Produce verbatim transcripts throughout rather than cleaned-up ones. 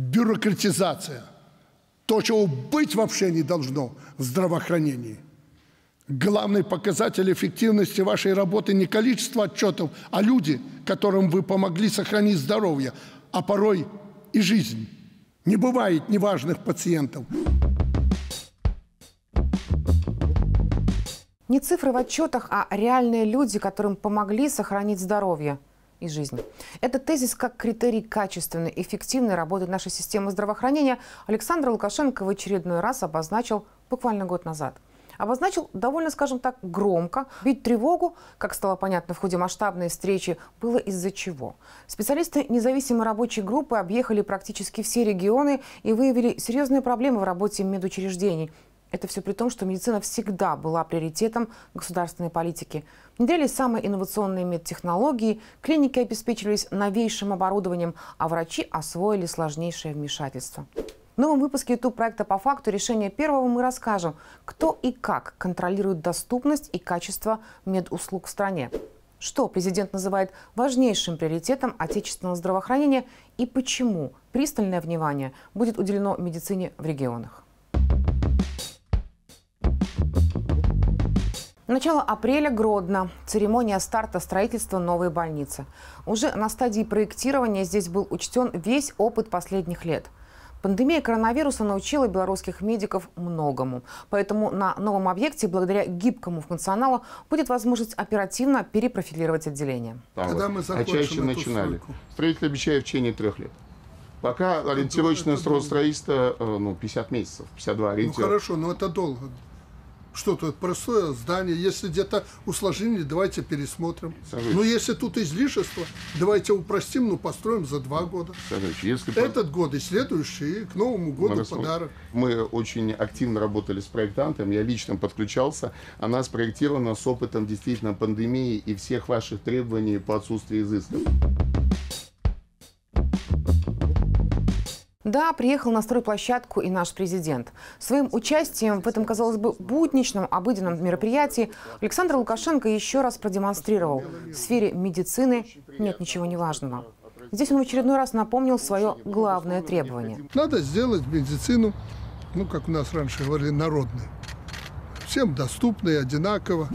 бюрократизация. То, чего быть вообще не должно в здравоохранении. Главный показатель эффективности вашей работы не количество отчетов, а люди, которым вы помогли сохранить здоровье, а порой и жизнь. Не бывает неважных пациентов. Не цифры в отчетах, а реальные люди, которым помогли сохранить здоровье и жизнь. Это тезис как критерий качественной, эффективной работы нашей системы здравоохранения Александр Лукашенко в очередной раз обозначил буквально год назад. Обозначил довольно, скажем так, громко. Бить тревогу, как стало понятно в ходе масштабной встречи, было из-за чего. Специалисты независимой рабочей группы объехали практически все регионы и выявили серьезные проблемы в работе медучреждений. Это все при том, что медицина всегда была приоритетом государственной политики. Внедрялись самые инновационные медтехнологии, клиники обеспечивались новейшим оборудованием, а врачи освоили сложнейшее вмешательство. В новом выпуске YouTube-проекта «По факту» решения первого мы расскажем, кто и как контролирует доступность и качество медуслуг в стране. Что президент называет важнейшим приоритетом отечественного здравоохранения и почему пристальное внимание будет уделено медицине в регионах. Начало апреля, Гродно. Церемония старта строительства новой больницы. Уже на стадии проектирования здесь был учтен весь опыт последних лет. Пандемия коронавируса научила белорусских медиков многому. Поэтому на новом объекте, благодаря гибкому функционалу, будет возможность оперативно перепрофилировать отделение. Там Когда вот, мы закончим эту строку. Строитель обещает в течение трех лет. Пока это ориентировочный это срок строительства ну, пятьдесят месяцев, пятьдесят два ориентировочных. Ну хорошо, но это долго. Что тут простое здание, если где-то усложнили, давайте пересмотрим. Сажусь. Ну, если тут излишество, давайте упростим, но построим за два года. Сажусь, если Этот по... год и следующий, и к Новому году мы подарок. Мы очень активно работали с проектантом, я лично подключался. Она спроектирована с опытом действительно пандемии и всех ваших требований по отсутствию изысков. Да, приехал на стройплощадку и наш президент. Своим участием в этом, казалось бы, будничном, обыденном мероприятии Александр Лукашенко еще раз продемонстрировал – в сфере медицины нет ничего неважного. Здесь он в очередной раз напомнил свое главное требование. Надо сделать медицину, ну, как у нас раньше говорили, народной. Всем доступной, одинаково.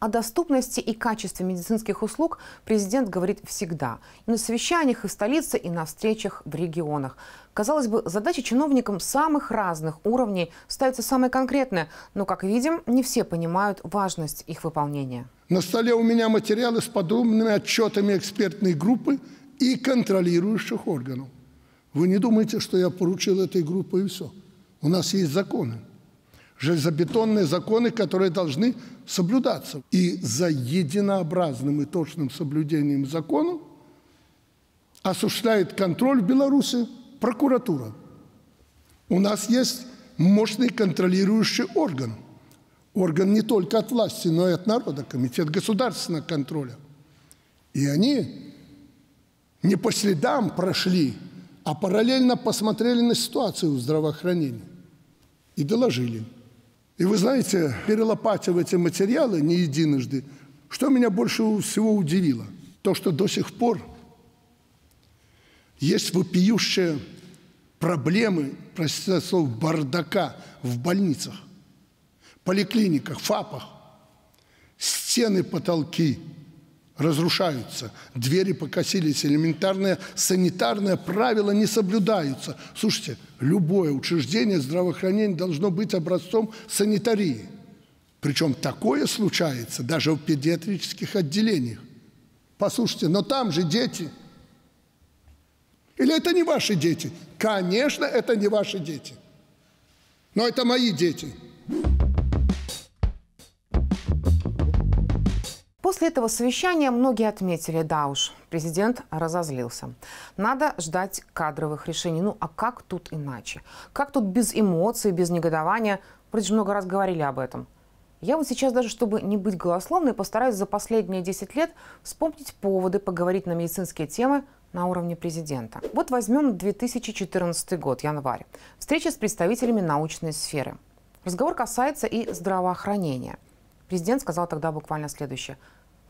О доступности и качестве медицинских услуг президент говорит всегда. И на совещаниях, и в столице, и на встречах в регионах. Казалось бы, задачи чиновникам самых разных уровней ставятся самые конкретные. Но, как видим, не все понимают важность их выполнения. На столе у меня материалы с подробными отчетами экспертной группы и контролирующих органов. Вы не думаете, что я поручил этой группе и все. У нас есть законы. Железобетонные законы, которые должны соблюдаться. И за единообразным и точным соблюдением закона осуществляет контроль в Беларуси прокуратура. У нас есть мощный контролирующий орган. Орган не только от власти, но и от народа, комитет государственного контроля. И они не по следам прошли, а параллельно посмотрели на ситуацию в здравоохранении и доложили. И вы знаете, перелопатив эти материалы не единожды, что меня больше всего удивило, то, что до сих пор есть вопиющие проблемы, простите за слово, бардака в больницах, поликлиниках, ФАПах. Стены, потолки разрушаются, двери покосились, элементарные санитарные правила не соблюдаются. Слушайте, любое учреждение здравоохранения должно быть образцом санитарии. Причем такое случается даже в педиатрических отделениях. Послушайте, но там же дети. Или это не ваши дети? Конечно, это не ваши дети. Но это мои дети. После этого совещания многие отметили, да уж, президент разозлился. Надо ждать кадровых решений. Ну а как тут иначе? Как тут без эмоций, без негодования? Вроде же много раз говорили об этом. Я вот сейчас даже, чтобы не быть голословной, постараюсь за последние десять лет вспомнить поводы поговорить на медицинские темы на уровне президента. Вот возьмем две тысячи четырнадцатый год, январь. Встреча с представителями научной сферы. Разговор касается и здравоохранения. Президент сказал тогда буквально следующее.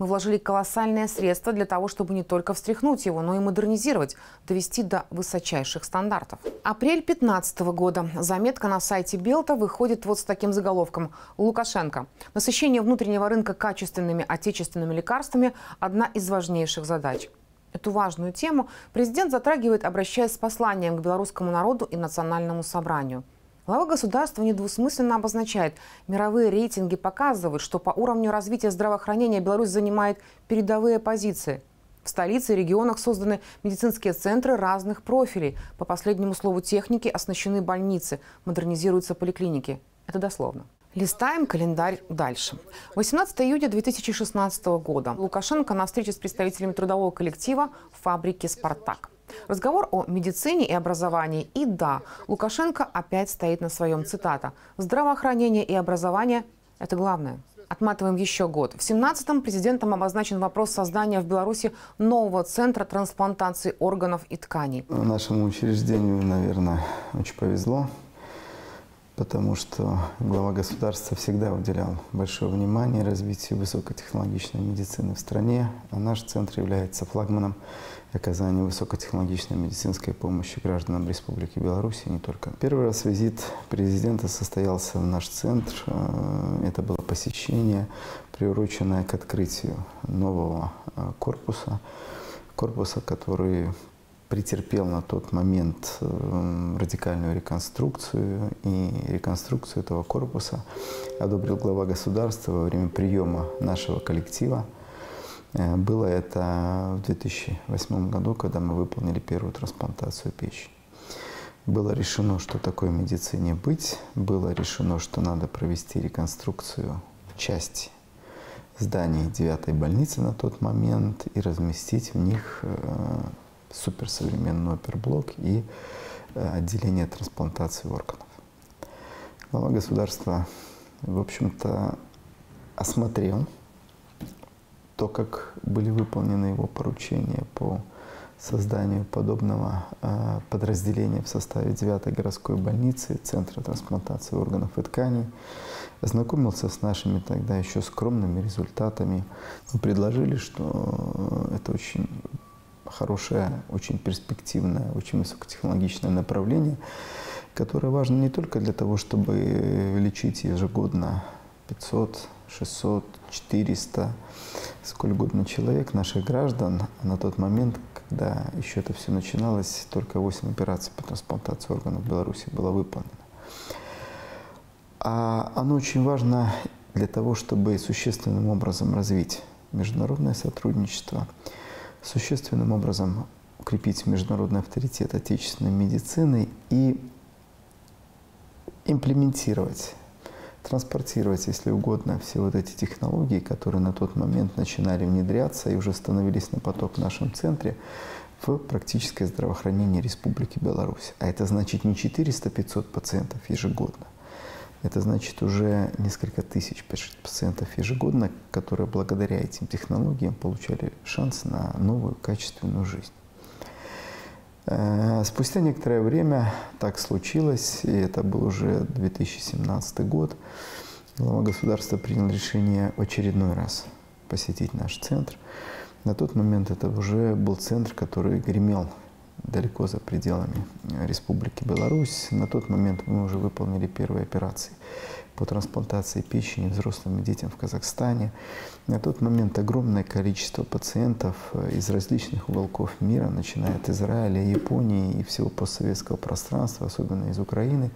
Мы вложили колоссальные средства для того, чтобы не только встряхнуть его, но и модернизировать, довести до высочайших стандартов. Апрель две тысячи пятнадцатого года. Заметка на сайте БелТА выходит вот с таким заголовком. Лукашенко. Насыщение внутреннего рынка качественными отечественными лекарствами – одна из важнейших задач. Эту важную тему президент затрагивает, обращаясь с посланием к белорусскому народу и национальному собранию. Глава государства недвусмысленно обозначает, мировые рейтинги показывают, что по уровню развития здравоохранения Беларусь занимает передовые позиции. В столице и регионах созданы медицинские центры разных профилей. По последнему слову техники оснащены больницы, модернизируются поликлиники. Это дословно. Листаем календарь дальше. восемнадцатого июня две тысячи шестнадцатого года. Лукашенко на встрече с представителями трудового коллектива фабрики «Спартак». Разговор о медицине и образовании. И да, Лукашенко опять стоит на своем, цитата. «Здравоохранение и образование – это главное». Отматываем еще год. В семнадцатом президентом обозначен вопрос создания в Беларуси нового центра трансплантации органов и тканей. Нашему учреждению, наверное, очень повезло, потому что глава государства всегда уделял большое внимание развитию высокотехнологичной медицины в стране, а наш центр является флагманом оказания высокотехнологичной медицинской помощи гражданам Республики Беларусь и не только. Первый раз визит президента состоялся в наш центр. Это было посещение, приуроченное к открытию нового корпуса, корпуса, который претерпел на тот момент радикальную реконструкцию, и реконструкцию этого корпуса одобрил глава государства во время приема нашего коллектива. Было это в две тысячи восьмом году, когда мы выполнили первую трансплантацию печени. Было решено, что такой медицине быть, было решено, что надо провести реконструкцию части зданий девятой больницы на тот момент и разместить в них суперсовременный оперблок и отделение трансплантации органов. Глава государства, в общем-то, осмотрел то, как были выполнены его поручения по созданию подобного подразделения в составе девятой городской больницы, Центра трансплантации органов и тканей. Ознакомился с нашими тогда еще скромными результатами. Мы предложили, что это очень хорошее, очень перспективное, очень высокотехнологичное направление, которое важно не только для того, чтобы лечить ежегодно пятьсот, шестьсот, четыреста, сколь угодно человек, наших граждан. На тот момент, когда еще это все начиналось, только восемь операций по трансплантации органов в Беларуси было выполнено. А оно очень важно для того, чтобы существенным образом развить международное сотрудничество, существенным образом укрепить международный авторитет отечественной медицины и имплементировать, транспортировать, если угодно, все вот эти технологии, которые на тот момент начинали внедряться и уже становились на поток в нашем центре, в практическое здравоохранение Республики Беларусь. А это значит не четыреста-пятьсот пациентов ежегодно. Это значит уже несколько тысяч пациентов ежегодно, которые благодаря этим технологиям получали шанс на новую качественную жизнь. Спустя некоторое время так случилось, и это был уже две тысячи семнадцатый год, глава государства принял решение в очередной раз посетить наш центр. На тот момент это уже был центр, который гремел далеко за пределами Республики Беларусь. На тот момент мы уже выполнили первые операции по трансплантации печени взрослым и детям в Казахстане. На тот момент огромное количество пациентов из различных уголков мира, начиная от Израиля, Японии и всего постсоветского пространства, особенно из Украины,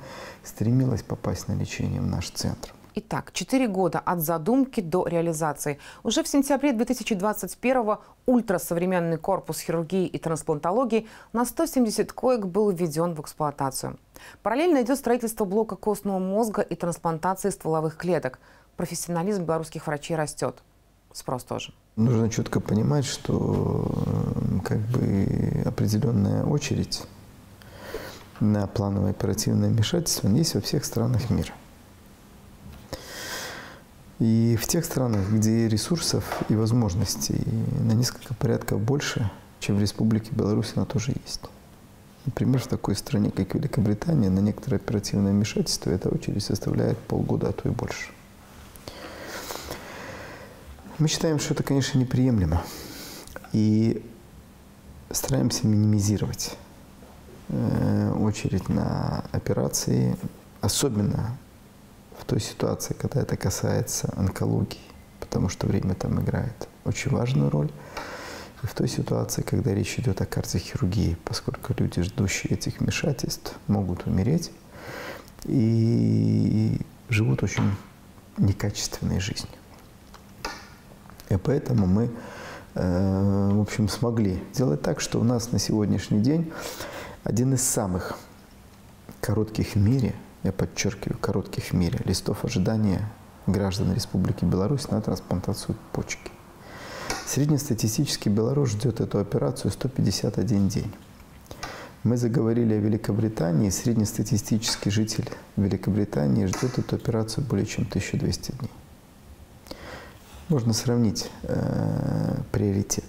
стремилось попасть на лечение в наш центр. Итак, четыре года от задумки до реализации. Уже в сентябре две тысячи двадцать первого ультрасовременный корпус хирургии и трансплантологии на сто семьдесят коек был введен в эксплуатацию. Параллельно идет строительство блока костного мозга и трансплантации стволовых клеток. Профессионализм белорусских врачей растет. Спрос тоже. Нужно четко понимать, что как бы определенная очередь на плановое оперативное вмешательство есть во всех странах мира. И в тех странах, где ресурсов и возможностей на несколько порядков больше, чем в Республике Беларусь, она тоже есть. Например, в такой стране, как Великобритания, на некоторое оперативное вмешательство эта очередь составляет полгода, а то и больше. Мы считаем, что это, конечно, неприемлемо. И стараемся минимизировать очередь на операции, особенно в той ситуации, когда это касается онкологии, потому что время там играет очень важную роль. И в той ситуации, когда речь идет о кардиохирургии, поскольку люди, ждущие этих вмешательств, могут умереть и живут очень некачественной жизнью. И поэтому мы, в общем, смогли сделать так, что у нас на сегодняшний день один из самых коротких в мире, я подчеркиваю, коротких в мире, листов ожидания граждан Республики Беларусь на трансплантацию почки. Среднестатистический белорус ждет эту операцию сто пятьдесят один день. Мы заговорили о Великобритании, среднестатистический житель Великобритании ждет эту операцию более чем тысячу двести дней. Можно сравнить э, приоритет.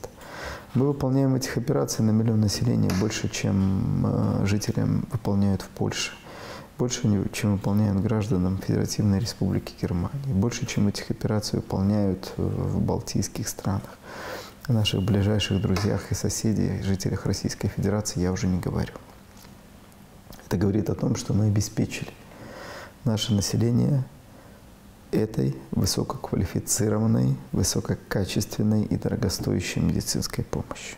Мы выполняем этих операций на миллион населения больше, чем э, жителям выполняют в Польше. Больше, чем выполняют гражданам Федеративной Республики Германии. Больше, чем этих операций выполняют в балтийских странах. О наших ближайших друзьях и соседях, жителях Российской Федерации я уже не говорю. Это говорит о том, что мы обеспечили наше население этой высококвалифицированной, высококачественной и дорогостоящей медицинской помощью.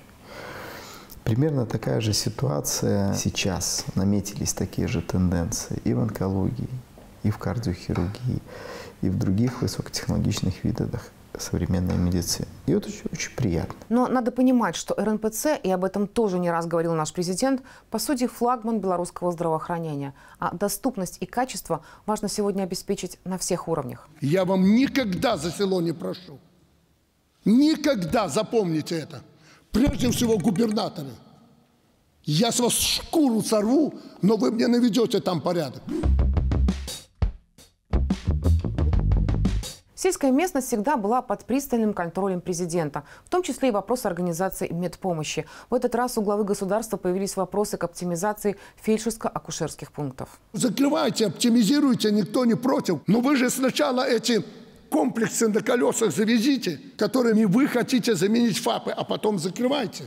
Примерно такая же ситуация сейчас. Наметились такие же тенденции и в онкологии, и в кардиохирургии, и в других высокотехнологичных видах современной медицины. И это очень, очень приятно. Но надо понимать, что эр эн пэ цэ, и об этом тоже не раз говорил наш президент, по сути флагман белорусского здравоохранения. А доступность и качество важно сегодня обеспечить на всех уровнях. Я вам никогда за село не прошу. Никогда, запомните это. Прежде всего губернаторы. Я с вас шкуру сорву, но вы мне наведете там порядок. Сельская местность всегда была под пристальным контролем президента, в том числе и вопросы организации медпомощи. В этот раз у главы государства появились вопросы к оптимизации фельдшерско-акушерских пунктов. Закрывайте, оптимизируйте, никто не против. Но вы же сначала эти комплексы на колесах завезите, которыми вы хотите заменить ФАПы, а потом закрывайте.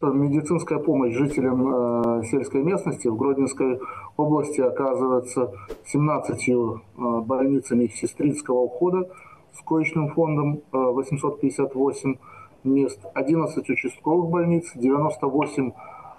Медицинская помощь жителям э, сельской местности в Гродненской области оказывается семнадцатью э, больницами сестринского ухода с коечным фондом э, восемьсот пятьдесят восемь мест, одиннадцатью участковых больниц, девяносто восемь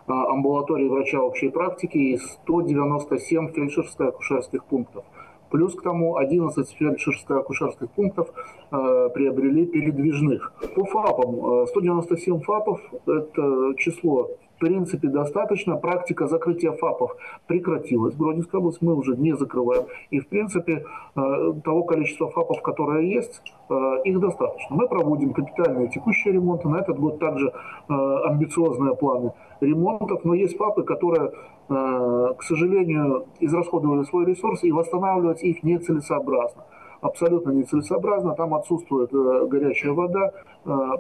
э, амбулаторий врача общей практики и сто девяносто семь фельдшерско-акушерских пунктов. Плюс к тому одиннадцать фельдшерско-акушерских пунктов э, приобрели передвижных. По ФАПам, сто девяносто семь ФАПов – это число, в принципе, достаточно. Практика закрытия ФАПов прекратилась. Гродненская область мы уже не закрываем. И, в принципе, э, того количества ФАПов, которое есть, э, их достаточно. Мы проводим капитальные текущие ремонты. На этот год также э, амбициозные планы ремонтов. Но есть ФАПы, которые, к сожалению, израсходовали свой ресурс, и восстанавливать их нецелесообразно. Абсолютно нецелесообразно. Там отсутствует горячая вода,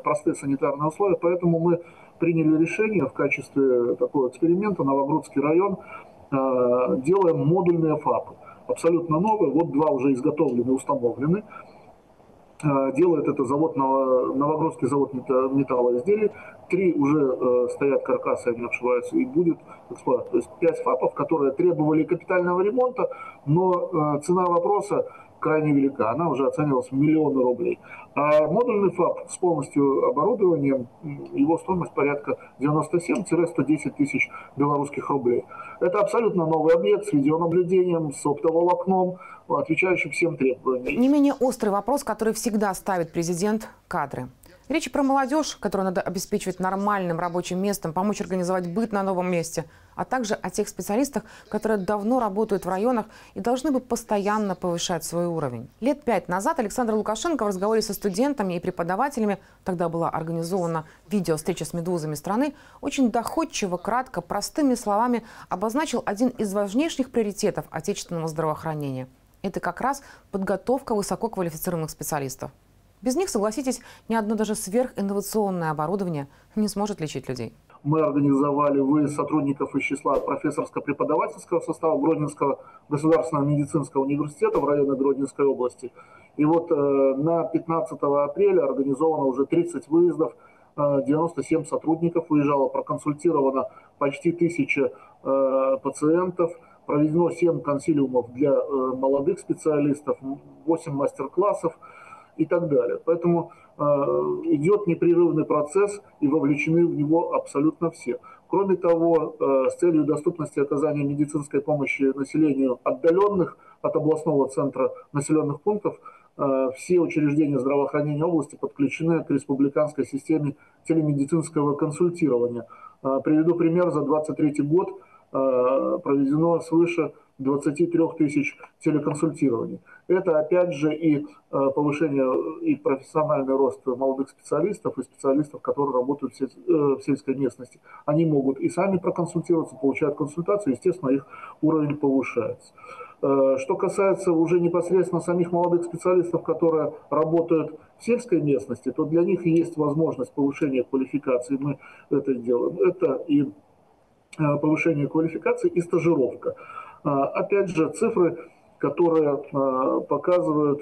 простые санитарные условия. Поэтому мы приняли решение в качестве такого эксперимента. Новогрудский район делаем модульные ФАПы. Абсолютно новые. Вот два уже изготовлены, установлены. Делает это завод, Новогрудский завод металлоизделий. Три уже э, стоят каркасы, они обшиваются, и будет эксплуатация. То есть пять ФАПов, которые требовали капитального ремонта, но э, цена вопроса крайне велика. Она уже оценивалась в миллионы рублей. А модульный ФАП с полностью оборудованием, его стоимость порядка девяноста семи — ста десяти тысяч белорусских рублей. Это абсолютно новый объект с видеонаблюдением, с оптоволокном, отвечающим всем требованиям. Не менее острый вопрос, который всегда ставит президент – кадры. Речь про молодежь, которую надо обеспечивать нормальным рабочим местом, помочь организовать быт на новом месте, а также о тех специалистах, которые давно работают в районах и должны бы постоянно повышать свой уровень. Лет пять назад Александр Лукашенко в разговоре со студентами и преподавателями, тогда была организована видео-встреча с медузами страны, очень доходчиво, кратко, простыми словами обозначил один из важнейших приоритетов отечественного здравоохранения. Это как раз подготовка высококвалифицированных специалистов. Без них, согласитесь, ни одно даже сверхинновационное оборудование не сможет лечить людей. мы организовали выезд сотрудников из числа профессорско-преподавательского состава Гродненского государственного медицинского университета в районе Гродненской области. И вот э, на пятнадцатое апреля организовано уже тридцать выездов, э, девяносто семь сотрудников выезжало, проконсультировано почти тысяча э, пациентов, проведено семь консилиумов для э, молодых специалистов, восемь мастер-классов и так далее. Поэтому э, идет непрерывный процесс, и вовлечены в него абсолютно все. Кроме того, э, с целью доступности оказания медицинской помощи населению отдаленных от областного центра населенных пунктов, э, все учреждения здравоохранения области подключены к республиканской системе телемедицинского консультирования. Э, приведу пример. За две тысячи двадцать третий год э, проведено свыше двадцати трёх тысяч телеконсультирований. Это, опять же, и повышение, и профессиональный рост молодых специалистов, и специалистов, которые работают в сельской местности. Они могут и сами проконсультироваться, получают консультацию, естественно, их уровень повышается. Что касается уже непосредственно самих молодых специалистов, которые работают в сельской местности, то для них есть возможность повышения квалификации, мы это делаем. Это и повышение квалификации, и стажировка. Опять же, цифры, которые показывают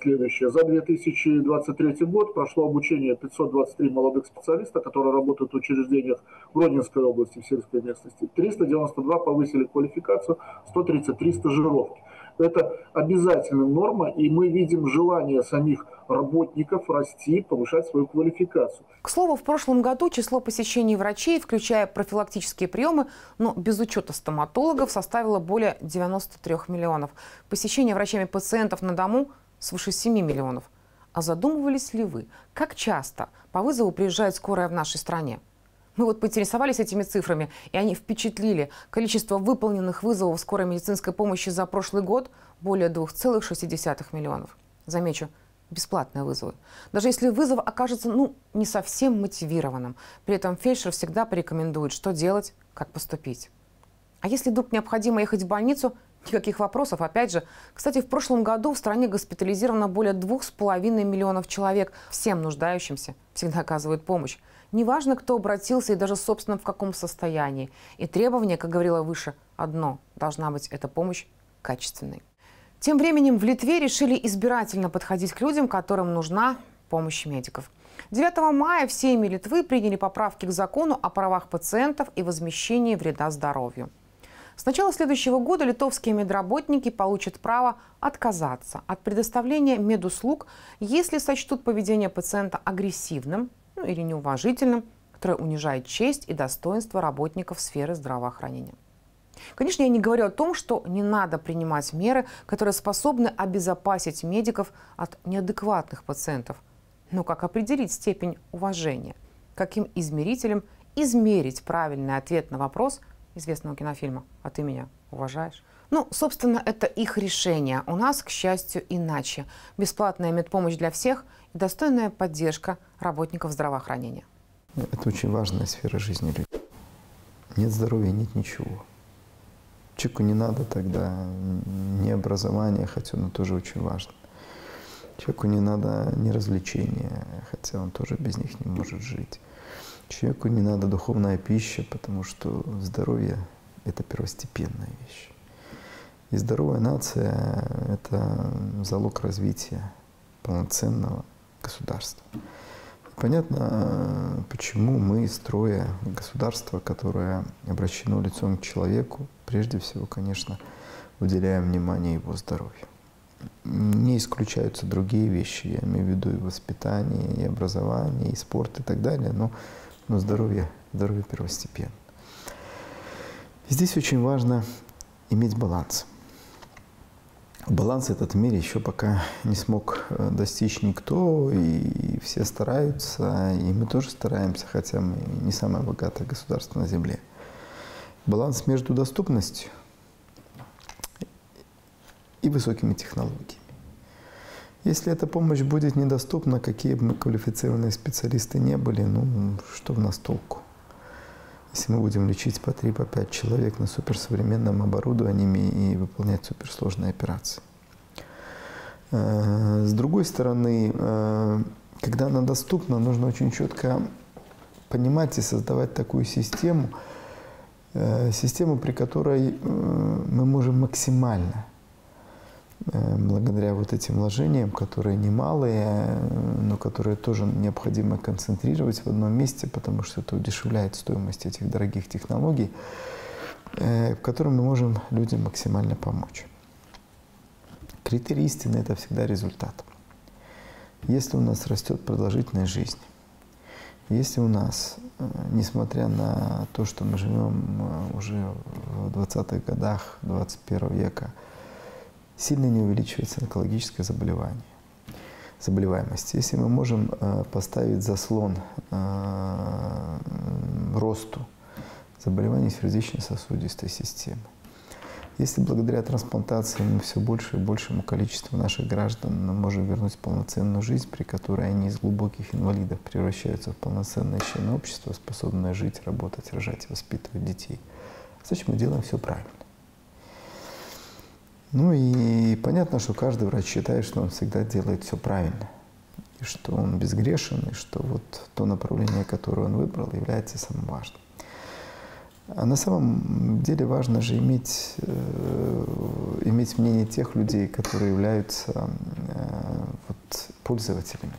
следующее. За две тысячи двадцать третий год прошло обучение пятьсот двадцать три молодых специалиста, которые работают в учреждениях Гродненской области, в сельской местности. триста девяносто два повысили квалификацию, сто тридцать три стажировки. Это обязательная норма, и мы видим желание самих работников расти, повышать свою квалификацию. К слову, в прошлом году число посещений врачей, включая профилактические приемы, но без учета стоматологов, составило более девяноста трёх миллионов. Посещение врачами пациентов на дому свыше семи миллионов. А задумывались ли вы, как часто по вызову приезжает скорая в нашей стране? Мы вот поинтересовались этими цифрами, и они впечатлили. Количество выполненных вызовов скорой медицинской помощи за прошлый год – более двух целых шести десятых миллионов. Замечу, бесплатные вызовы. Даже если вызов окажется, ну, не совсем мотивированным. При этом фельдшер всегда порекомендует, что делать, как поступить. А если вдруг необходимо ехать в больницу – никаких вопросов, опять же. Кстати, в прошлом году в стране госпитализировано более двух с половиной миллионов человек. Всем нуждающимся всегда оказывают помощь. Неважно, кто обратился и даже, собственно, в каком состоянии. И требование, как говорила выше, одно – должна быть эта помощь качественной. Тем временем в Литве решили избирательно подходить к людям, которым нужна помощь медиков. девятого мая в Сейме Литвы приняли поправки к закону о правах пациентов и возмещении вреда здоровью. С начала следующего года литовские медработники получат право отказаться от предоставления медуслуг, если сочтут поведение пациента агрессивным, ну, или неуважительным, которое унижает честь и достоинство работников сферы здравоохранения. Конечно, я не говорю о том, что не надо принимать меры, которые способны обезопасить медиков от неадекватных пациентов. Но как определить степень уважения? Каким измерителем измерить правильный ответ на вопрос – известного кинофильма «А ты меня уважаешь?» Ну, собственно, это их решение. У нас, к счастью, иначе. Бесплатная медпомощь для всех и достойная поддержка работников здравоохранения. Это очень важная сфера жизни людей. Нет здоровья, нет ничего. Человеку не надо тогда ни образование, хотя оно тоже очень важно. Человеку не надо ни развлечения, хотя он тоже без них не может жить. Человеку не надо духовная пища, потому что здоровье – это первостепенная вещь. И здоровая нация – это залог развития полноценного государства. И понятно, почему мы, строя государство, которое обращено лицом к человеку, прежде всего, конечно, уделяем внимание его здоровью. Не исключаются другие вещи, я имею в виду и воспитание, и образование, и спорт, и так далее, но Но здоровье, здоровье первостепенно. Здесь очень важно иметь баланс. Баланс этот в мире еще пока не смог достичь никто, и все стараются, и мы тоже стараемся, хотя мы не самое богатое государство на Земле. Баланс между доступностью и высокими технологиями. Если эта помощь будет недоступна, какие бы мы квалифицированные специалисты не были, ну, что в нас толку? Если мы будем лечить по три-пять человек на суперсовременном оборудовании и выполнять суперсложные операции. С другой стороны, когда она доступна, нужно очень четко понимать и создавать такую систему, систему, при которой мы можем максимально, благодаря вот этим вложениям, которые немалые, но которые тоже необходимо концентрировать в одном месте, потому что это удешевляет стоимость этих дорогих технологий, в котором мы можем людям максимально помочь. Критерий истины – это всегда результат. Если у нас растет продолжительность жизни, если у нас, несмотря на то, что мы живем уже в двадцатых годах двадцать первого века, сильно не увеличивается онкологическое заболевание, заболеваемость. Если мы можем поставить заслон росту заболеваний сердечно-сосудистой системы, если благодаря трансплантации мы все больше и большему количеству наших граждан можем вернуть полноценную жизнь, при которой они из глубоких инвалидов превращаются в полноценные члены общества, способные жить, работать, рожать, воспитывать детей, значит, мы делаем все правильно. Ну и понятно, что каждый врач считает, что он всегда делает все правильно, и что он безгрешен, и что вот то направление, которое он выбрал, является самым важным. А на самом деле важно же иметь, э, иметь мнение тех людей, которые являются э, вот, пользователями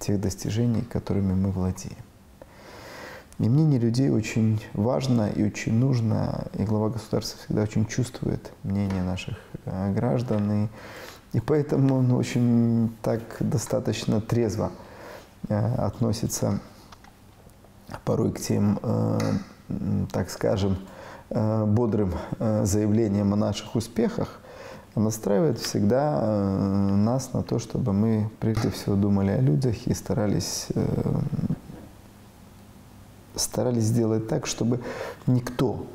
тех достижений, которыми мы владеем. И мнение людей очень важно и очень нужно, и глава государства всегда очень чувствует мнение наших э, граждан, и, и поэтому он очень так достаточно трезво э, относится порой к тем э, так скажем, бодрым заявлением о наших успехах, настраивает всегда нас на то, чтобы мы прежде всего думали о людях и старались, старались сделать так, чтобы никто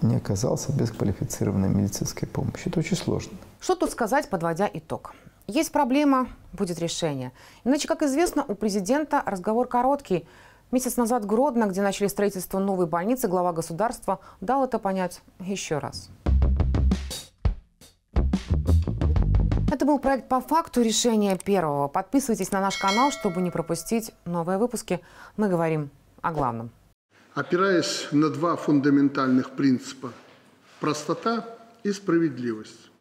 не оказался без квалифицированной медицинской помощи. Это очень сложно. Что тут сказать, подводя итог? Есть проблема, будет решение. Иначе, как известно, у президента разговор короткий. Месяц назад в Гродно, где начали строительство новой больницы, глава государства дал это понять еще раз. Это был проект «По факту. Решение первого». Подписывайтесь на наш канал, чтобы не пропустить новые выпуски. Мы говорим о главном. Опираясь на два фундаментальных принципа – простота и справедливость.